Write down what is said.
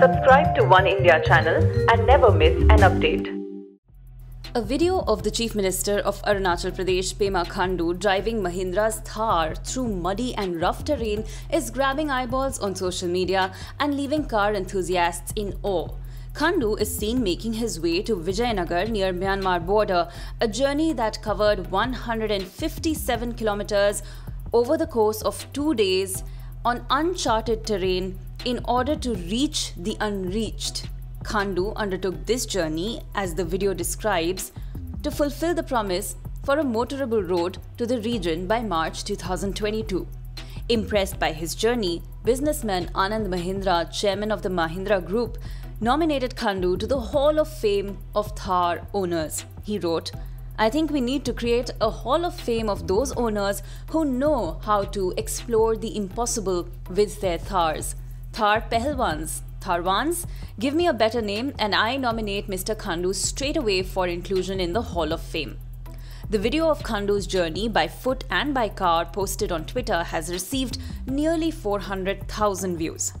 Subscribe to One India channel and never miss an update. A video of the Chief Minister of Arunachal Pradesh, Pema Khandu, driving Mahindra's Thar through muddy and rough terrain is grabbing eyeballs on social media and leaving car enthusiasts in awe. Khandu is seen making his way to Vijayanagar near Myanmar border, a journey that covered 157 kilometers over the course of 2 days on uncharted terrain in order to reach the unreached. Khandu undertook this journey, as the video describes, to fulfill the promise for a motorable road to the region by March 2022. Impressed by his journey, businessman Anand Mahindra, chairman of the Mahindra Group, nominated Khandu to the Hall of Fame of Thar owners. He wrote, "I think we need to create a Hall of Fame of those owners who know how to explore the impossible with their Thars. Thar Pehlwans, Tharwans, give me a better name, and I nominate Mr. Khandu straight away for inclusion in the Hall of Fame." The video of Khandu's journey by foot and by car posted on Twitter has received nearly 400,000 views.